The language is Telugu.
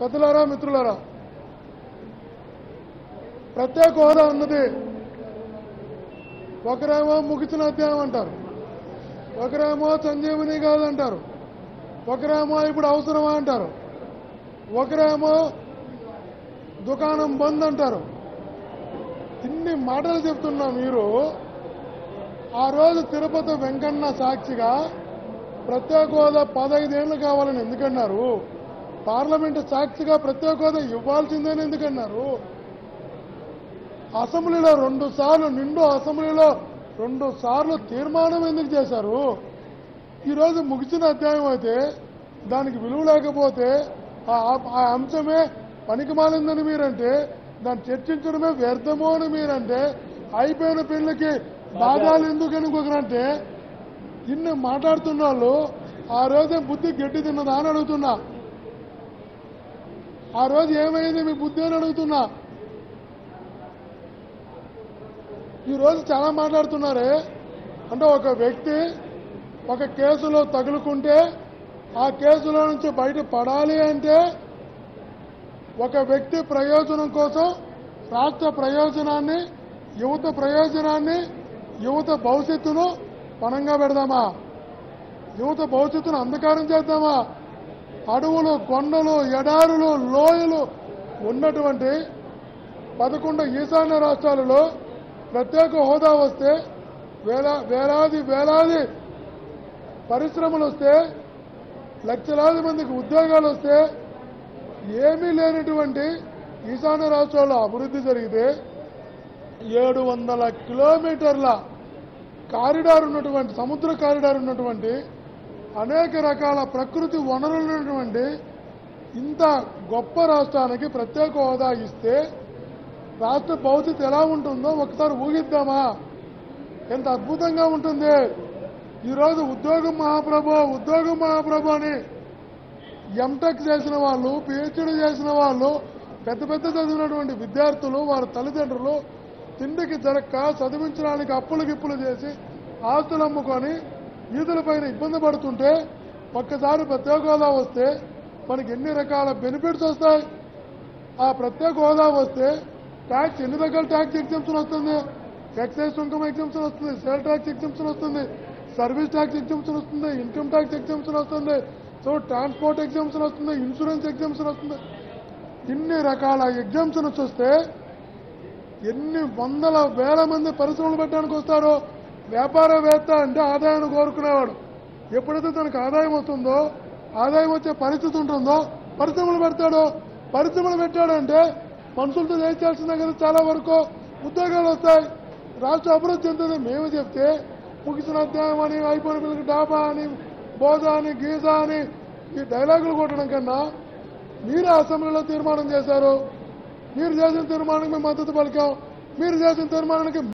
పెద్దలారా మిత్రులారా, ప్రత్యేక హోదా ఉన్నది. ఒకరేమో ముగిసిన అధ్యాయం అంటారు, ఒకరేమో సంజీవని కాదంటారు, ఒకరేమో ఇప్పుడు అవసరమా అంటారు, ఒకరేమో దుకాణం బంద్ అంటారు. ఇన్ని మాటలు చెప్తున్నా మీరు, ఆ రోజు తిరుపతి వెంకన్న సాక్షిగా ప్రత్యేక హోదా 15 ఏళ్ళు కావాలని ఎందుకన్నారు? పార్లమెంటు సాక్షిగా ప్రత్యేక హోదా ఇవ్వాల్సిందని ఎందుకన్నారు? అసెంబ్లీలో 2 సార్లు, నిండు అసెంబ్లీలో 2 సార్లు తీర్మానం ఎందుకు చేశారు? ఈరోజు ముగిసిన అధ్యాయం అయితే దానికి విలువ లేకపోతే, ఆ అంశమే పనికిమాలిందని మీరంటే, దాన్ని చర్చించడమే వ్యర్థము అని మీరంటే, అయిపోయిన పెళ్లికి బాధాలు ఎందుకని ఇంకొకరంటే, ఇన్ని మాట్లాడుతున్న వాళ్ళు ఆ రోజే బుద్ధి గడ్డి తిన్నదా అని అడుగుతున్నా. ఆ రోజు ఏమైంది మీ బుద్ధి అని అడుగుతున్నా. ఈరోజు చాలా మాట్లాడుతున్నారే అంటే, ఒక వ్యక్తి ఒక కేసులో తగులుకుంటే ఆ కేసులో నుంచి బయటపడాలి అంటే, ఒక వ్యక్తి ప్రయోజనం కోసం రాష్ట్ర ప్రయోజనాన్ని, యువత ప్రయోజనాన్ని, యువత భవిష్యత్తును పణంగా పెడదామా? యువత భవిష్యత్తును అంధకారం చేద్దామా? అడవులు, కొండలు, ఎడారులు, లోయలు ఉన్నటువంటి 11 ఈశాన్య రాష్ట్రాలలో ప్రత్యేక హోదా వస్తే, వేలాది వేలాది పరిశ్రమలు వస్తే, లక్షలాది మందికి ఉద్యోగాలు వస్తే, ఏమీ లేనటువంటి ఈశాన్య రాష్ట్రాల్లో అభివృద్ధి జరిగితే, 700 కిలోమీటర్ల కారిడార్ ఉన్నటువంటి, సముద్ర కారిడార్ ఉన్నటువంటి, అనేక రకాల ప్రకృతి వనరులు ఉన్నటువంటి ఇంత గొప్ప రాష్ట్రానికి ప్రత్యేక హోదా ఇస్తే రాష్ట్ర భవిష్యత్తు ఎలా ఉంటుందో ఒకసారి ఊగిద్దామా? ఎంత అద్భుతంగా ఉంటుంది. ఈరోజు ఉద్యోగం మహాప్రభు, ఉద్యోగం మహాప్రభు అని ఎంటెక్ చేసిన వాళ్ళు, పిహెచ్డీ చేసిన వాళ్ళు, పెద్ద పెద్ద చదివినటువంటి విద్యార్థులు, వారి తల్లిదండ్రులు తిండికి దొరక్క చదివించడానికి అప్పులు గిప్పులు చేసి ఆస్తులు అమ్ముకొని వీధులపైన ఇబ్బంది పడుతుంటే, ఒక్కసారి ప్రత్యేక హోదా వస్తే మనకి ఎన్ని రకాల బెనిఫిట్స్ వస్తాయి? ఆ ప్రత్యేక హోదా వస్తే ట్యాక్స్, ఎన్ని రకాల ట్యాక్స్ ఎగ్జామ్షన్ వస్తుంది? ఎక్సైజ్ సుంకం ఎగ్జామ్షన్ వస్తుంది, సేల్ ట్యాక్స్ ఎగ్జామ్షన్ వస్తుంది, సర్వీస్ ట్యాక్స్ ఎగ్జామ్షన్ వస్తుంది, ఇన్కమ్ ట్యాక్స్ ఎగ్జామ్షన్ వస్తుంది, సో ట్రాన్స్పోర్ట్ ఎగ్జామ్షన్ వస్తుంది, ఇన్సూరెన్స్ ఎగ్జామ్షన్ వస్తుంది. ఇన్ని రకాల ఎగ్జామ్షన్స్ వస్తే ఎన్ని వందల వేల మంది పరిశ్రమలు పెట్టడానికి వస్తారో. వ్యాపారవేత్త అంటే ఆదాయాన్ని కోరుకునేవాడు. ఎప్పుడైతే తనకు ఆదాయం వస్తుందో, ఆదాయం వచ్చే పరిస్థితి ఉంటుందో పరిశ్రమలు పెడతాడు. పరిశ్రమలు పెట్టాడంటే మనుషులతో చేయాల్సిందే కదా, చాలా వరకు ఉద్యోగాలు వస్తాయి, రాష్ట్ర అభివృద్ధి చెందుతుంది. మేము చెప్తే ముగిసిన అధ్యాయం అని, అయిపోయిన పిల్లలకి డాబా అని, బోజా అని, గీజా అని ఈ డైలాగులు కొట్టడం కన్నా, మీరు అసెంబ్లీలో తీర్మానం చేశారు, మీరు చేసిన తీర్మానానికి మేము మద్దతు పలికాం, మీరు చేసిన తీర్మానానికి